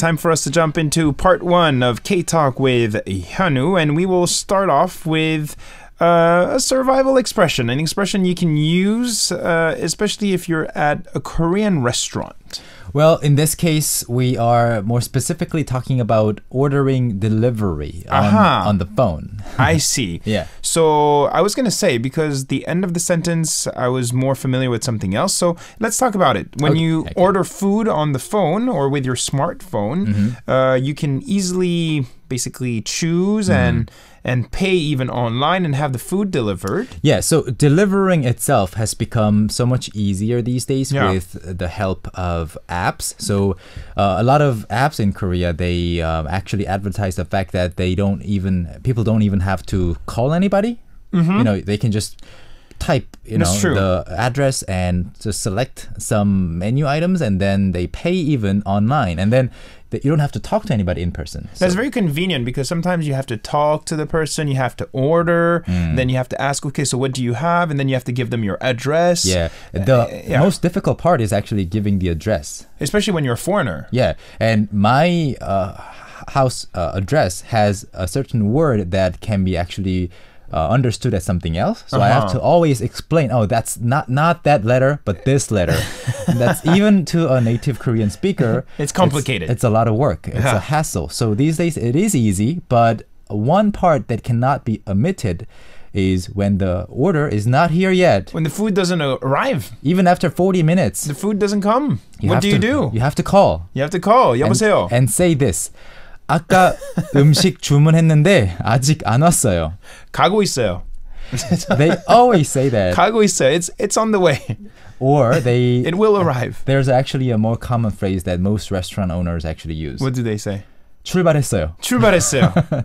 Time for us to jump into part one of K-Talk with Hyunwoo, and we will start off with a survival expression, an expression you can use, especially if you're at a Korean restaurant. Well, in this case, we are more specifically talking about ordering delivery on the phone. I see. Yeah. So I was going to say, because the end of the sentence, I was more familiar with something else. So let's talk about it. When you order food on the phone or with your smartphone, you can easily basically choose and pay even online and have the food delivered. Yeah, so delivering itself has become so much easier these days with the help of apps. So a lot of apps in Korea, they actually advertise the fact that people don't even have to call anybody. You know, they can just type the address and just select some menu items, and then they pay even online, and then you don't have to talk to anybody in person. That's very convenient, because sometimes you have to talk to the person, you have to order, then you have to ask, okay, so what do you have? And then you have to give them your address. Yeah, the most difficult part is actually giving the address. Especially when you're a foreigner. Yeah, and my house address has a certain word that can be actually understood as something else, so I have to always explain, oh, that's not that letter, but this letter. That's even to a native Korean speaker. It's complicated. It's a lot of work. It's a hassle. So these days it is easy, but one part that cannot be omitted is when the order is not here yet. When the food doesn't arrive. Even after 40 minutes. The food doesn't come. What do? You have to call. You have to call. 여보세요. And say this. 아까 음식 주문했는데 아직 안 왔어요. 가고 있어요. They always say that. 가고 있어요. It's on the way. Or they... It will arrive. There's actually a more common phrase that most restaurant owners actually use. What do they say? 출발했어요. 출발했어요.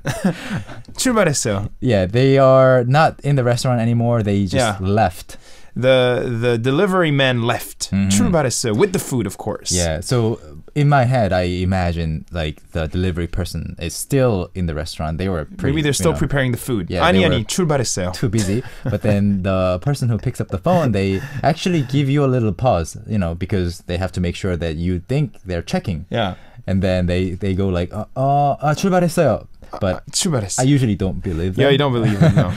출발했어요. Yeah, they are not in the restaurant anymore. They just left. The delivery man left. 출발했어요. With the food, of course. Yeah, so... In my head, I imagine like the delivery person is still in the restaurant. They were maybe they're still preparing the food. Yeah, 아니, 출발했어요. Too busy. But then the person who picks up the phone, they actually give you a little pause, because they have to make sure that you think they're checking. Yeah. And then they go like, 출발했어요. But I usually don't believe them. Yeah, you don't believe them, no.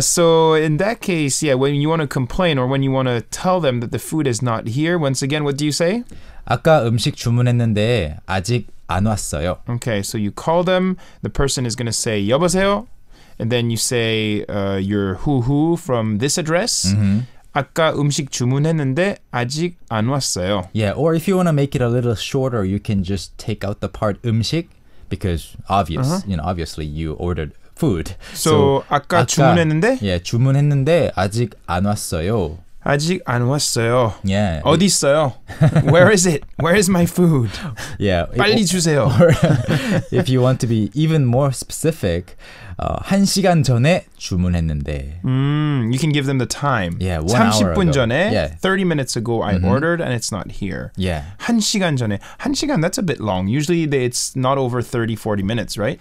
So in that case, yeah, when you want to complain or when you want to tell them that the food is not here, once again, what do you say? 아까 음식 주문했는데 아직 안 왔어요. Okay, so you call them. The person is going to say, 여보세요. And then you say your who from this address. 아까 음식 주문했는데 아직 안 왔어요. Yeah, or if you want to make it a little shorter, you can just take out the part 음식. Because obviously you ordered food. So 아까 주문했는데? Yeah, 주문했는데 아직 안 왔어요. 아직 안 왔어요. Yeah. 어디 있어요? Where is it? Where is my food? Yeah. 빨리 주세요. Or, if you want to be even more specific, 1시간 전에 주문했는데. You can give them the time. Yeah, 30분 전에, 30 minutes ago I ordered and it's not here. Yeah. 1시간 전에. 1시간, that's a bit long. Usually it's not over 30, 40 minutes, right?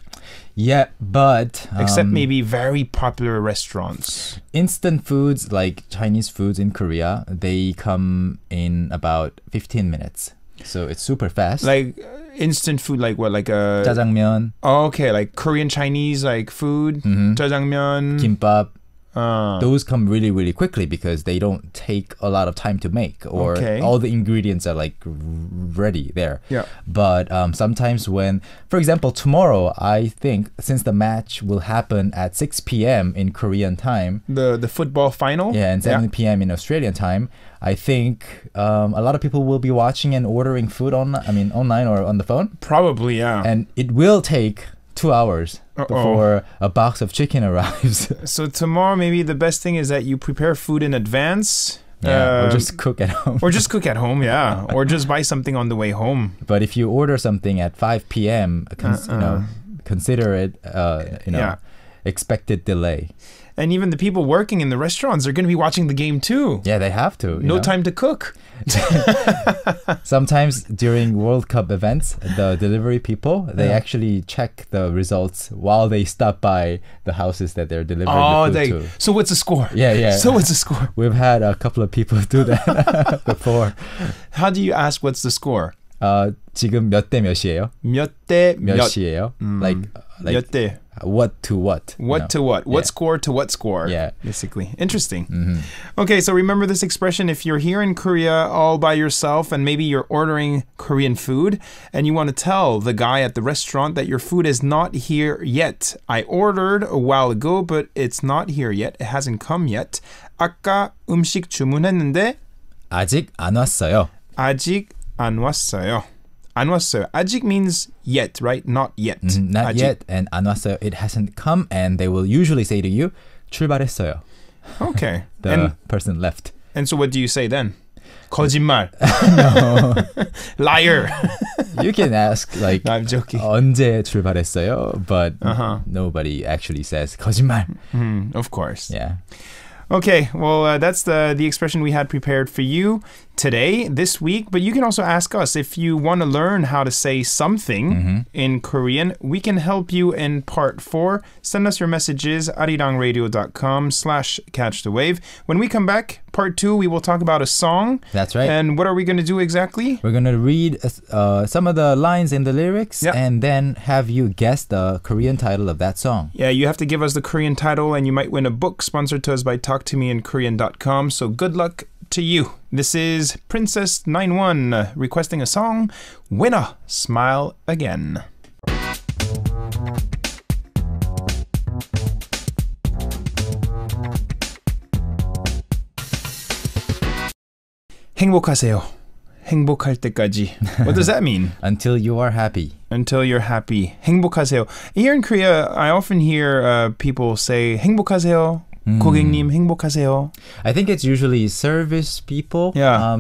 Yeah, but... Except maybe very popular restaurants. Instant foods like Chinese foods in Korea, they come in about 15 minutes. So it's super fast. Like instant food, like what? Like a... jjajangmyeon. Oh, okay, like Korean Chinese like food. Jjajangmyeon. Kimbap. Those come really, really quickly because they don't take a lot of time to make, or all the ingredients are like ready there. Yeah. But sometimes when, for example, tomorrow, I think since the match will happen at 6 p.m. in Korean time, the football final, and 7 p.m. in Australian time, I think a lot of people will be watching and ordering food online or on the phone. Probably, yeah. And it will take 2 hours before a box of chicken arrives. So tomorrow, maybe the best thing is that you prepare food in advance. Yeah, or just cook at home. Or just cook at home, yeah. Or just buy something on the way home. But if you order something at 5 p.m., consider it, expected delay. And even the people working in the restaurants are going to be watching the game too. Yeah, they have to. No time to cook. Sometimes during World Cup events, the delivery people, they actually check the results while they stop by the houses that they're delivering the food to. So what's the score? Yeah. So what's the score? We've had a couple of people do that before. How do you ask what's the score? 지금 몇 대 몇이에요? 몇 대 몇이에요? Like 몇 대. What to what? What to what? What score to what score? Yeah, basically. Interesting. Mm-hmm. Okay, so remember this expression. If you're here in Korea all by yourself and maybe you're ordering Korean food and you want to tell the guy at the restaurant that your food is not here yet. I ordered a while ago, but it's not here yet. It hasn't come yet. 아까 음식 주문했는데 아직 안 왔어요. 아직 안 왔어요. 안 왔어요. 아직 means yet, right? Not yet. Not 아직. Yet and 안 왔어요. It hasn't come and they will usually say to you, 출발했어요. Okay. The person left. And so what do you say then? 거짓말. No. Liar. You can ask like, I'm joking. 언제 출발했어요? But nobody actually says 거짓말. Of course. Yeah. Okay, well, that's the expression we had prepared for you today, this week. But you can also ask us if you want to learn how to say something in Korean. We can help you in Part 4. Send us your messages, arirangradio.com/catchthewave. When we come back, Part 2, we will talk about a song. That's right. And what are we going to do exactly? We're going to read some of the lines in the lyrics and then have you guess the Korean title of that song. Yeah, you have to give us the Korean title and you might win a book sponsored to us by TalkToMeInKorean.com. So good luck to you. This is Princess91 requesting a song, Winner, Smile Again. 행복하세요. 행복할 때까지. What does that mean? Until you are happy. Until you're happy. 행복하세요. Here in Korea, I often hear people say 행복하세요. 고객님 행복하세요. I think it's usually service people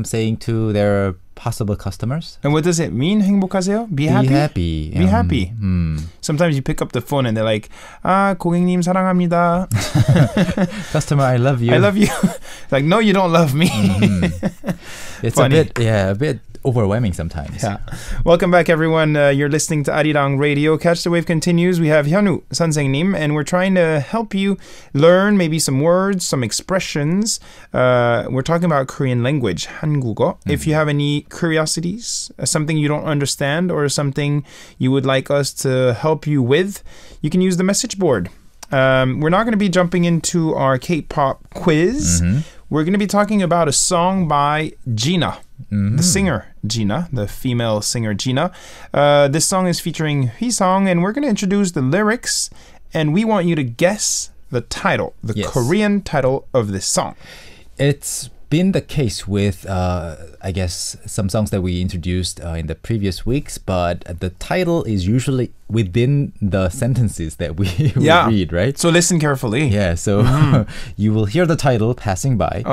saying to their possible customers. And what does it mean, 행복하세요? Be happy. Be happy. Be happy. Sometimes you pick up the phone and they're like, ah, 고객님 사랑합니다. Customer, I love you. I love you. Like, no, you don't love me. It's funny. a bit overwhelming sometimes. Yeah. Welcome back, everyone. You're listening to Arirang Radio. Catch the Wave continues. We have Hyunwoo Sun and we're trying to help you learn maybe some words, some expressions. We're talking about Korean language, 한국어. If you have any curiosities, something you don't understand or something you would like us to help you with, you can use the message board. We're not going to be jumping into our K-pop quiz. We're going to be talking about a song by Gina, the singer Gina, the female singer Gina. This song is featuring Hyesung, and we're going to introduce the lyrics, and we want you to guess the title, the Korean title of this song. It's been the case with, I guess, some songs that we introduced in the previous weeks, but the title is usually within the sentences that we read, right? So listen carefully. Yeah, so you will hear the title passing by.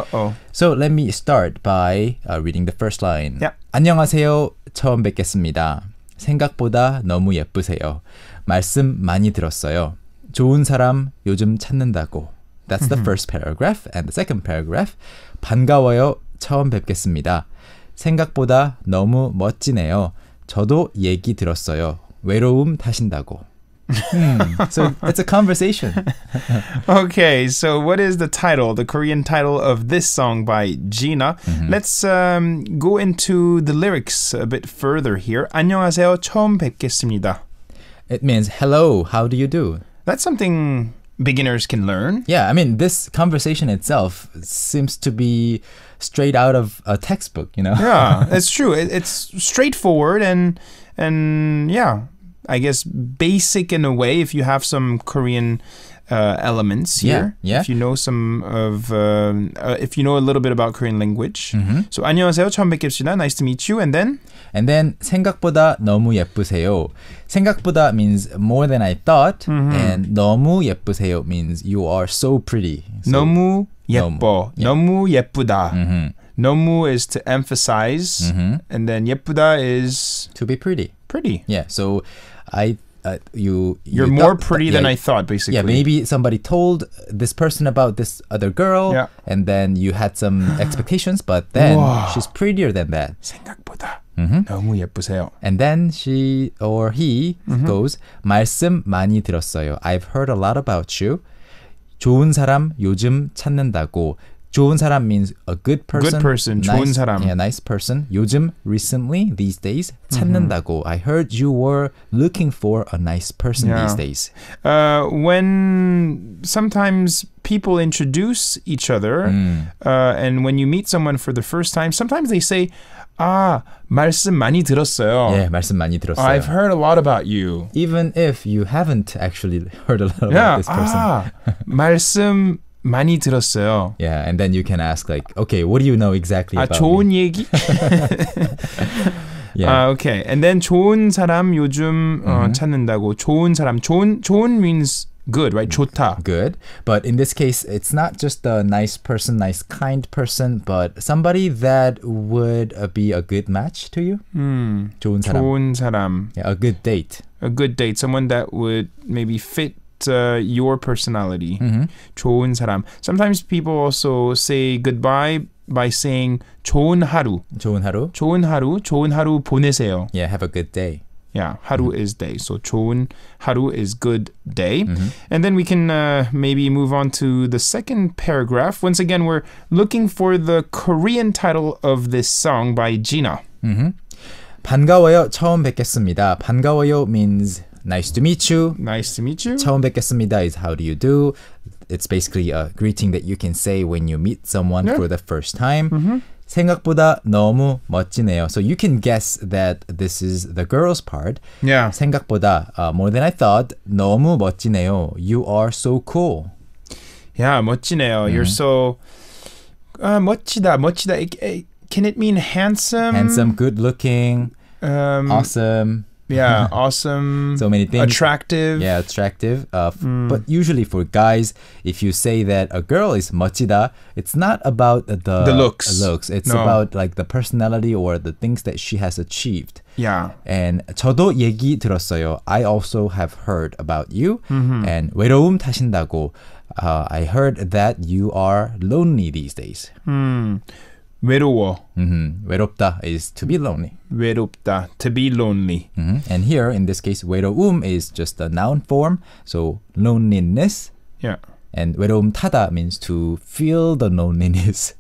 So let me start by reading the first line. Yeah. 안녕하세요. 처음 뵙겠습니다. 생각보다 너무 예쁘세요. 말씀 많이 들었어요. 좋은 사람 요즘 찾는다고. That's the first paragraph. And the second paragraph. 반가워요. 처음 뵙겠습니다. 생각보다 너무 멋지네요. 저도 얘기 들었어요. 외로움 타신다고. So it's a conversation. Okay, so what is the title, the Korean title of this song by Gina? Let's go into the lyrics a bit further here. 안녕하세요. 처음 뵙겠습니다. It means, hello, how do you do? That's something beginners can learn. Yeah, I mean, this conversation itself seems to be straight out of a textbook, you know? Yeah, it's true. It's straightforward and yeah, I guess basic in a way if you have some Korean elements here. Yeah, yeah. If you know some of, if you know a little bit about Korean language. So, 안녕하세요. 처음 뵙겠습니다. Nice to meet you. And then, 생각보다 너무 예쁘세요. 생각보다 means more than I thought, and 너무 예쁘세요 means you are so pretty. So, 너무 예뻐. 너무 예쁘다. 너무 is to emphasize, and then 예쁘다 is to be pretty. Pretty. Yeah. So, You're more pretty than I thought, basically. Yeah, maybe somebody told this person about this other girl, and then you had some expectations, but then she's prettier than that. 생각보다 너무 예쁘세요. And then she or he goes, 말씀 많이 들었어요. I've heard a lot about you. 좋은 사람 요즘 찾는다고. 좋은 사람 means a good person. Good person, nice, 좋은 사람. Yeah, nice person. 요즘, recently, these days, 찾는다고. I heard you were looking for a nice person these days. When sometimes people introduce each other, and when you meet someone for the first time, sometimes they say, "Ah, 말씀 많이 들었어요." Yeah, 말씀 많이 들었어요. I've heard a lot about you. Even if you haven't actually heard a lot about this person. Ah, 말씀 많이 들었어요. Yeah, and then you can ask like, okay, what do you know exactly about 좋은 me? 얘기? Yeah. Okay, and then 좋은 사람 요즘 찾는다고. 좋은 사람. 좋은 means good, right? 좋다. Good. But in this case, it's not just a nice person, nice, kind person, but somebody that would be a good match to you. 좋은 사람. 좋은 사람. Yeah, a good date. A good date. Someone that would maybe fit your personality. 좋은 사람. Sometimes people also say goodbye by saying 좋은 하루. 좋은 하루. 좋은 하루. 좋은 하루 보내세요. Yeah, have a good day. Yeah, 하루 is day. So 좋은 하루 is good day. And then we can maybe move on to the second paragraph. Once again, we're looking for the Korean title of this song by Gina. 반가워요. 처음 뵙겠습니다. 반가워요 means nice to meet you. Nice to meet you. 처음 뵙겠습니다 is how do you do. It's basically a greeting that you can say when you meet someone for the first time. 생각보다 너무 멋지네요. So you can guess that this is the girl's part. Yeah. 생각보다 more than I thought. 너무 멋지네요. You are so cool. Yeah, 멋지네요. You're so 멋지다. 멋지다. Can it mean handsome? Handsome, good looking, awesome. Yeah, awesome. So many things. Attractive. Yeah, attractive. But usually for guys, if you say that a girl is 멋지다, it's not about the looks. It's about like the personality or the things that she has achieved. Yeah. And 저도 얘기 들었어요. I also have heard about you. And 외로움 타신다고. I heard that you are lonely these days. 외로워. 외롭다 is to be lonely. 외롭다, to be lonely. And here, in this case, 외로움 is just a noun form, so loneliness. Yeah. And 외로움 타다 means to feel the loneliness.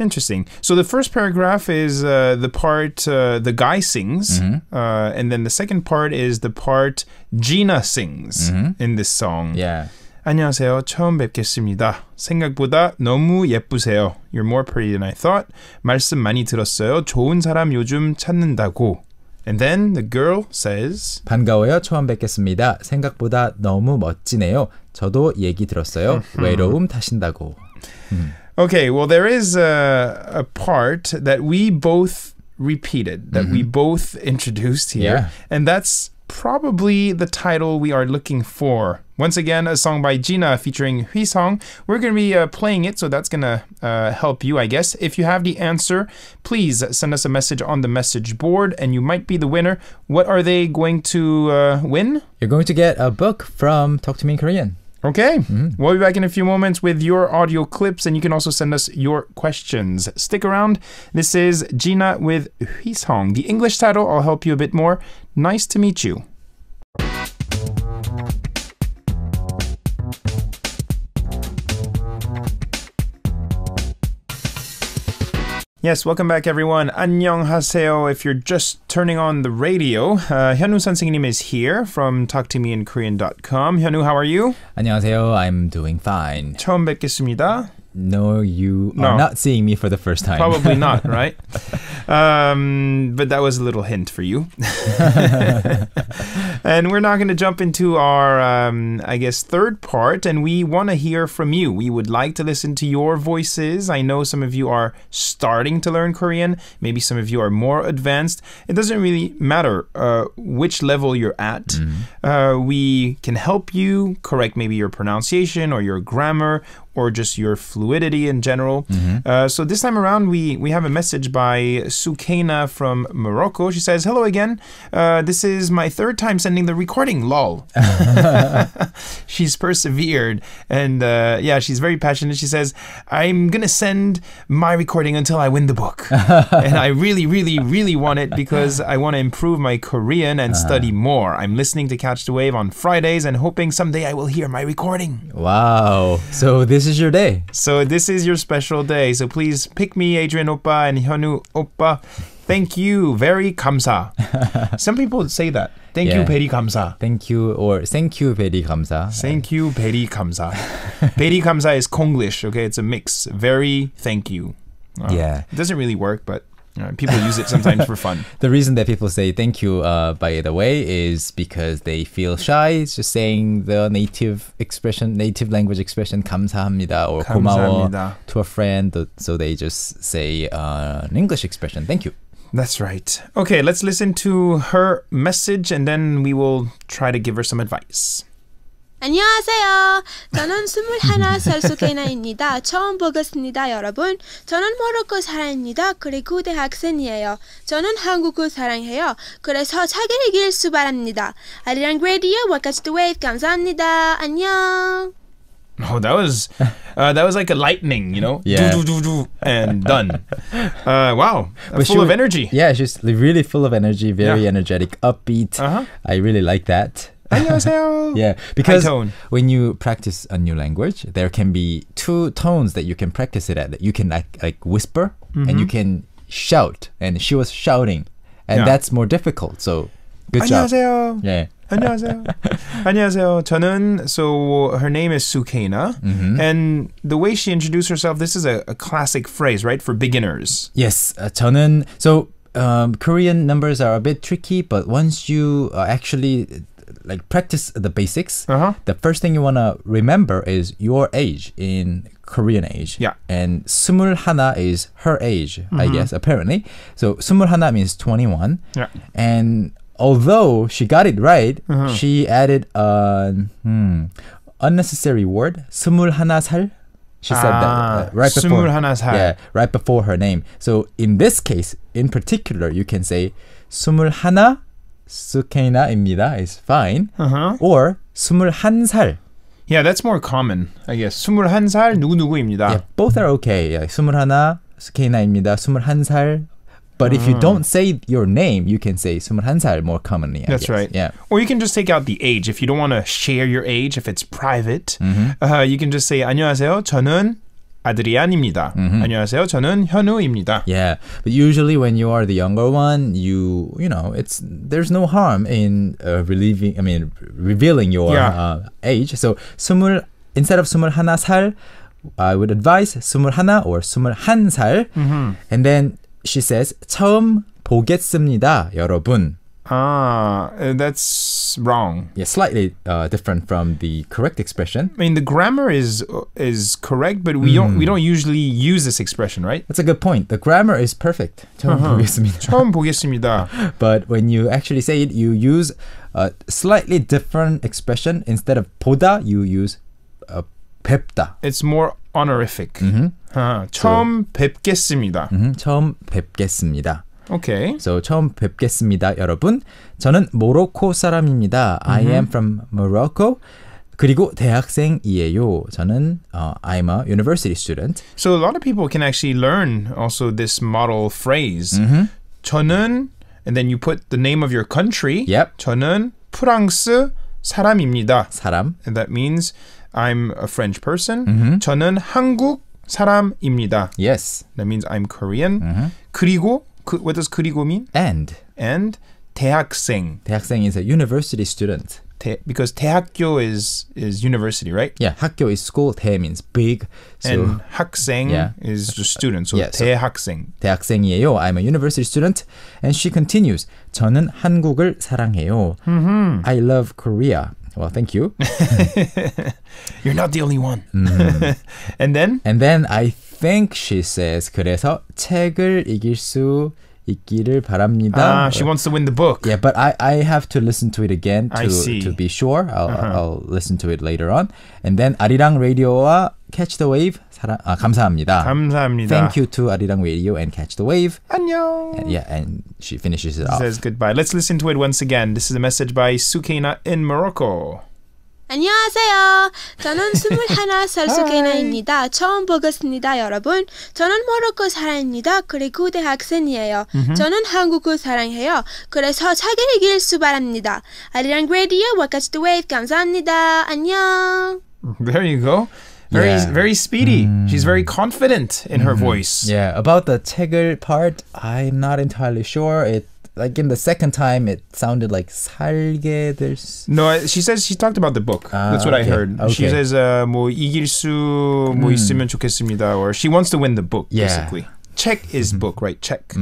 Interesting. So the first paragraph is the part the guy sings, and then the second part is the part Gina sings in this song. Yeah. 안녕하세요. 처음 뵙겠습니다. 생각보다 너무 예쁘세요. You're more pretty than I thought. 말씀 많이 들었어요. 좋은 사람 요즘 찾는다고. And then the girl says, 반가워요. 처음 뵙겠습니다. 생각보다 너무 멋지네요. 저도 얘기 들었어요. 외로움 타신다고. Okay, well there is a part that we both repeated, that we both introduced here. Yeah. And that's probably the title we are looking for. Once again, a song by Gina featuring Hyesung. We're going to be playing it, so that's going to help you, I guess. If you have the answer, please send us a message on the message board, and you might be the winner. What are they going to win? You're going to get a book from Talk To Me in Korean. Okay, we'll be back in a few moments with your audio clips, and you can also send us your questions. Stick around. This is Gina with Hyesung. The English title, I'll help you a bit more. Nice to meet you. Yes, welcome back everyone. 안녕하세요. If you're just turning on the radio, Hyunwoo Sun is here from TalkToMeInKorean.com. Hyunwoo, how are you? 안녕하세요. I'm doing fine. 처음 뵙겠습니다. No, you are not seeing me for the first time. Probably not, right? But that was a little hint for you. And we're now going to jump into our, I guess, third part. And we want to hear from you. We would like to listen to your voices. I know some of you are starting to learn Korean. Maybe some of you are more advanced. It doesn't really matter which level you're at. We can help you correct maybe your pronunciation or your grammar, or just your fluidity in general. So this time around, we have a message by Soukaina from Morocco. She says, hello again. This is my third time sending the recording, lol. She's persevered. And yeah, she's very passionate. She says, I'm going to send my recording until I win the book. And I really, really, really want it because I want to improve my Korean and study more. I'm listening to Catch the Wave on Fridays and hoping someday I will hear my recording. Wow. So this this is your day. So this is your special day. So please pick me, Adrian Oppa and Hyunwoo Oppa. Thank you, very 감사. Some people say that. Thank you, very 감사. Thank you, or thank you, very 감사. Thank you, very 감사. Very 감사 is Konglish, okay? It's a mix. Very thank you. It doesn't really work, but people use it sometimes for fun. The reason that people say thank you, by the way, is because they feel shy. It's just saying the native expression, native language expression, 감사합니다, or 고마워 to a friend. So they just say an English expression, thank you. That's right. Okay, let's listen to her message and then we will try to give her some advice. 안녕하세요. 저는 21살 소케이나입니다. 처음 보겠습니다, 여러분. 저는 모로코 사람입니다. 그리고 대학생이에요. 저는 한국을 사랑해요. 그래서 자기를 이길 수 바랍니다. Arirang Radio, Catch the Wave. 감사합니다. 안녕. Oh, that was like a lightning, you know? Yeah. Do, do, do, do, and done. Wow. Full of energy. Yeah, she's really full of energy, very energetic, upbeat. Uh-huh. I really like that. Yeah, because when you practice a new language, there can be two tones that you can practice it at. You can like whisper and you can shout. And she was shouting. And that's more difficult. So good 안녕하세요. Job. Yeah. 안녕하세요. 안녕하세요. 저는, so her name is Soukaina. And the way she introduced herself, this is a classic phrase, right? For beginners. Yes. 저는, so Korean numbers are a bit tricky, but once you actually like practice the basics, the first thing you want to remember is your age in Korean age. Yeah. And 21 is her age, I guess, apparently. So 21 means 21. Yeah. And although she got it right, she added an unnecessary word, 21 살. She said that right before. Yeah, right before her name. So in this case, in particular, you can say 21 Soukaina입니다 is fine. Or 21살. Yeah, that's more common, I guess. 21살 누구누구입니다. Yeah, both are okay. Yeah, 21 Soukaina입니다. 21살. But if you don't say your name, you can say 21살 more commonly, I guess. That's right. Yeah. Or you can just take out the age. If you don't want to share your age, if it's private, you can just say 안녕하세요. 저는 아드리안입니다. 안녕하세요. 저는 현우입니다. Yeah, but usually when you are the younger one, you know, it's there's no harm in revealing your age. So instead of 21 살, I would advise 21 or 21 살. And then she says 처음 보겠습니다, 여러분. Ah, that's wrong. Yeah, slightly different from the correct expression. I mean, the grammar is correct, but we don't usually use this expression, right? That's a good point. The grammar is perfect. 처음 보겠습니다. But when you actually say it, you use a slightly different expression. Instead of 보다, you use 뵙다. It's more honorific. 처음 뵙겠습니다. 처음 뵙겠습니다. Okay. So 처음 뵙겠습니다, 여러분. 저는 모로코 사람입니다. I am from Morocco. 그리고 대학생이에요. 저는 I'm a university student. So a lot of people can actually learn also this model phrase. 저는, and then you put the name of your country. Yep. 저는 프랑스 사람입니다. 사람. And that means I'm a French person. 저는 한국 사람입니다. Yes. That means I'm Korean. 그리고 what does 그리고 mean? And 대학생. 대학생 is a university student. Because 대학교 is university, right? Yeah, 학교 is school, 대 means big. So, and 학생 is just student, so 대학생. So, 대학생이에요. I'm a university student. And she continues, 저는 한국을 사랑해요. I love Korea. Well, thank you. You're not the only one. And then? And then I think she says, 그래서 책을 이길 수 있기를 바랍니다. Ah, she wants to win the book. Yeah, but I have to listen to it again to be sure. I'll listen to it later on. And then 아리랑 라디오와 Catch the Wave. 감사합니다. 감사합니다. Thank you to 아리랑 Radio and Catch the Wave. 안녕. And, yeah, and she finishes it off. Says goodbye. Let's listen to it once again. This is a message by Soukaina in Morocco. 안녕하세요. 저는 21살 소케이나입니다. 처음 보겠습니다, 여러분. 저는 모로코 사람입니다. 그리고 대학생이에요. 저는 한국을 사랑해요. 그래서 자기를 이길 수 바랍니다. 아리랑 Radio, Catch the Wave. 감사합니다. 안녕. There you go. Very speedy. She's very confident in her voice. Yeah, about the 책을 part, I'm not entirely sure. It like in the second time, it sounded like 살게 될 수. No, she says she talked about the book. That's what I heard. Okay. She says 뭐 이길 수 뭐 있으면 좋겠습니다, or she wants to win the book basically. Check is book, right? Check.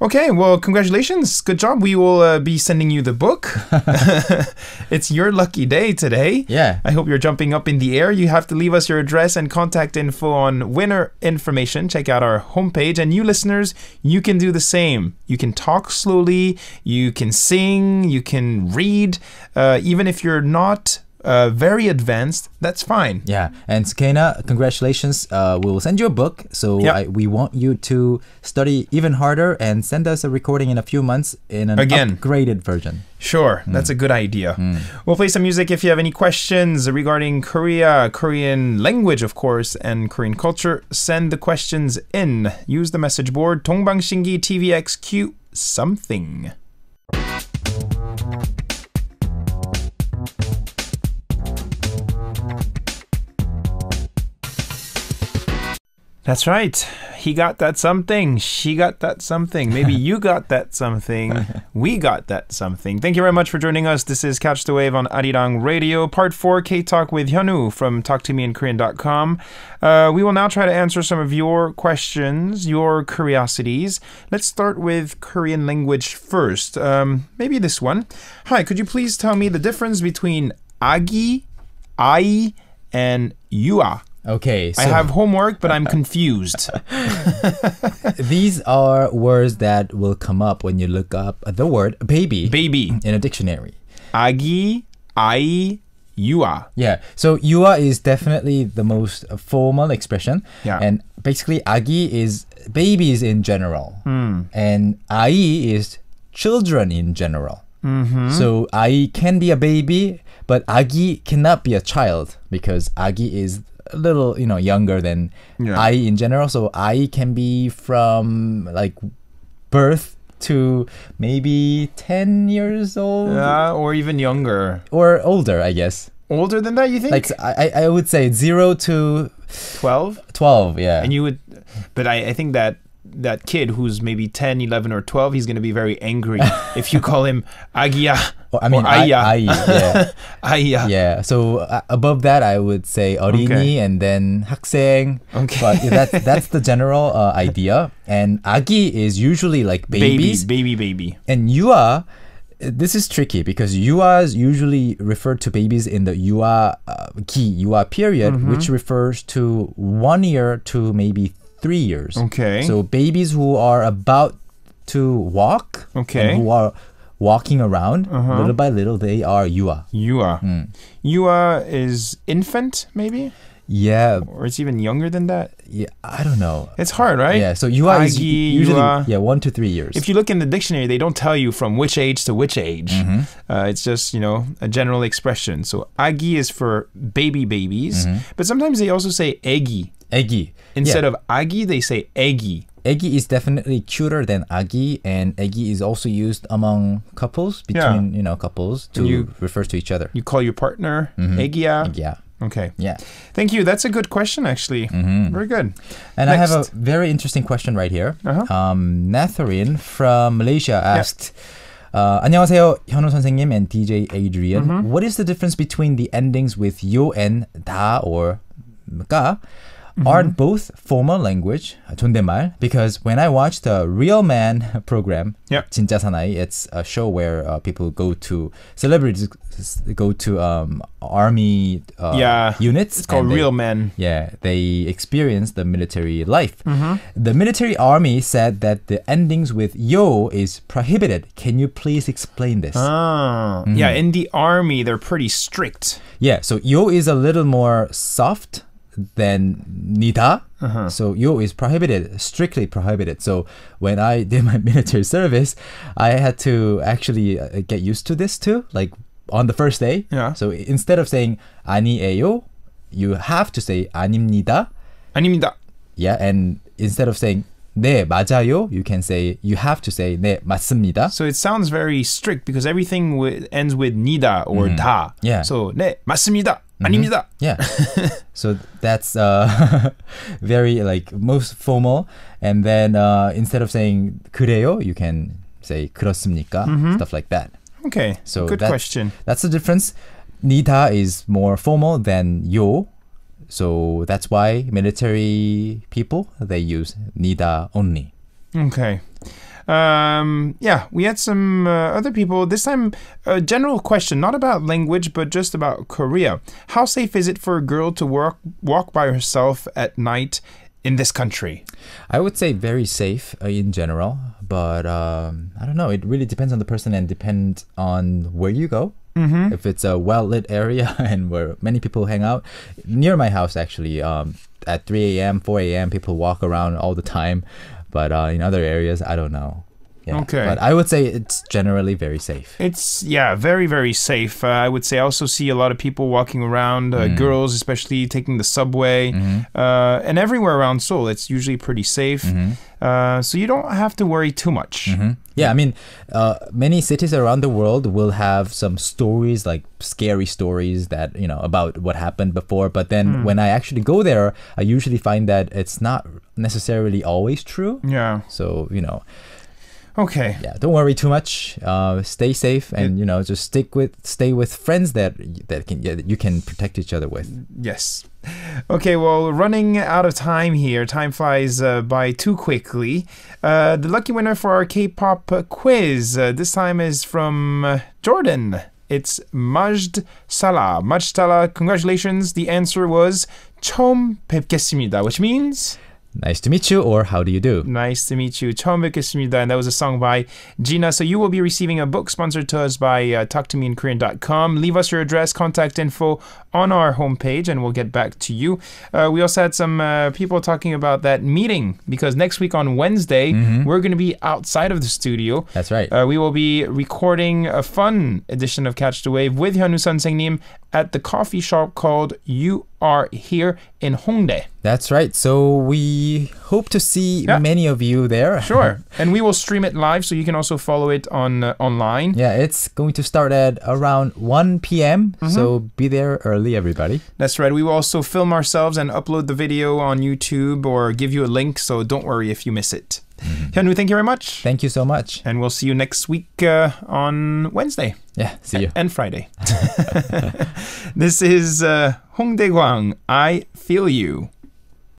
Okay, well, congratulations. Good job. We will be sending you the book. It's your lucky day today. Yeah. I hope you're jumping up in the air. You have to leave us your address and contact info on winner information. Check out our homepage. And you listeners, you can do the same. You can talk slowly. You can sing. You can read. Even if you're not very advanced, that's fine. Yeah, and Soukaina, congratulations. We'll send you a book, so we want you to study even harder and send us a recording in a few months in an upgraded version. Sure, that's a good idea. We'll play some music. If you have any questions regarding Korea, Korean language, of course, and Korean culture, send the questions in. Use the message board, 동방신기 TVXQ something. That's right. He got that something. She got that something. Maybe you got that something. We got that something. Thank you very much for joining us. This is Catch the Wave on Arirang Radio, Part 4 K-Talk with Hyunwoo from TalkToMeInKorean.com. We will now try to answer some of your questions, your curiosities. Let's start with Korean language first. Maybe this one. Hi, could you please tell me the difference between agi, ai, and yua? Okay, so I have homework, but I'm confused. These are words that will come up when you look up the word baby. Baby. In a dictionary. 아기, 아이, 유아. Yeah, so 유아 is definitely the most formal expression. Yeah. And basically, 아기 is babies in general. And 아이 is children in general. So 아이 can be a baby, but 아기 cannot be a child because 아기 is a little, younger than I in general. So I can be from like birth to maybe 10 years old. Yeah, or even younger. Or older, I guess. Older than that, you think? Like I would say 0 to 12. 12, yeah. And you would, but I think that kid who's maybe 10, 11, or 12, he's going to be very angry if you call him Agia or Aya. Yeah, so above that, I would say Orini and then Hakseng. Okay. But that's the general idea. And Agi is usually like babies. Baby. And Yua, this is tricky because Yuas usually refer to babies in the Yua Gi, Yua period, which refers to 1 year to maybe 3 years. Okay. So babies who are about to walk, and who are walking around, little by little, they are Yua. Yua. Yua is infant, maybe? Yeah. Or it's even younger than that? Yeah, I don't know. It's hard, right? Yeah, so Yua is usually 1 to 3 years. If you look in the dictionary, they don't tell you from which age to which age. It's just, a general expression. So Agi is for babies, but sometimes they also say Egi. Egi. Instead of agi, they say egi. Egi is definitely cuter than agi, and egi is also used among couples, between, couples to refer to each other. You call your partner egia. Egia. Okay. Yeah. Thank you. That's a good question, actually. Very good. And next. I have a very interesting question right here. Natharin from Malaysia asked, 안녕하세요, 현우 선생님 and DJ Adrian. What is the difference between the endings with yo and da or ka? Aren't both formal language, 존댓말, because when I watched the Real Men program, 진짜 사나이, it's a show where people go to, celebrities go to army units. It's called Real Men. Yeah, they experience the military life. The military army said that the endings with yo is prohibited. Can you please explain this? Yeah, in the army, they're pretty strict. Yeah, so yo is a little more soft than nida. So yo is prohibited, strictly prohibited. So when I did my military service, I had to actually get used to this too, like on the first day. So instead of saying 아니에요, you have to say 아닙니다. 아닙니다. Yeah, and instead of saying 네, 맞아요, you have to say 네, 맞습니다. So it sounds very strict because everything ends with nida or da. Yeah. So 네, 맞습니다. 아닙니다. Yeah. So that's very like most formal. And then instead of saying 그래요, you can say 그렇습니까? Mm-hmm. Stuff like that. Okay. So good question. That's the difference. Nita is more formal than yo. So that's why military people, they use nida only. Okay. Yeah, we had some other people. This time, a general question, not about language, but just about Korea. How safe is it for a girl to walk by herself at night in this country? I would say very safe in general, but I don't know. It really depends on the person and depends on where you go. Mm-hmm. If it's a well-lit area and where many people hang out. Near my house, actually, at 3 a.m., 4 a.m., people walk around all the time. But in other areas, I don't know. Yeah. Okay. But I would say it's generally very safe. It's, yeah, very, very safe. I would say I also see a lot of people walking around, girls especially taking the subway. Mm-hmm. And everywhere around Seoul, it's usually pretty safe. Mm-hmm. So you don't have to worry too much. Mm-hmm. Yeah, I mean, many cities around the world will have some stories, like scary stories that, you know, about what happened before. But then when I actually go there, I usually find that it's not necessarily always true. Yeah. So, you know. Okay. Yeah, don't worry too much. Stay safe, and you know, just stay with friends that you can protect each other with. Yes. Okay. Well, we're running out of time here. Time flies by too quickly. The lucky winner for our K-pop quiz this time is from Jordan. It's Majd Salah. Majd Salah, congratulations. The answer was 처음 뵙겠습니다, which means. Nice to meet you, or how do you do? Nice to meet you. 처음 뵙겠습니다. And that was a song by Gina. So you will be receiving a book sponsored to us by TalkToMeInKorean.com. Leave us your address, contact info on our homepage, and we'll get back to you. We also had some people talking about that meeting, because next week on Wednesday, we're going to be outside of the studio. That's right. We will be recording a fun edition of Catch the Wave with Hyunwoo Sun at the coffee shop called You Are Here in Hongdae. That's right. So we hope to see many of you there. Sure. And we will stream it live, so you can also follow it on online. Yeah, it's going to start at around 1 p.m. So be there early, everybody. That's right. We will also film ourselves and upload the video on YouTube or give you a link. So don't worry if you miss it. Hyunwoo, thank you very much. Thank you so much. And we'll see you next week on Wednesday. Yeah, see you. And Friday. This is Hongdae Gwang, I Feel You.